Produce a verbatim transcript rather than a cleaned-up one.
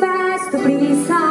basta precisar.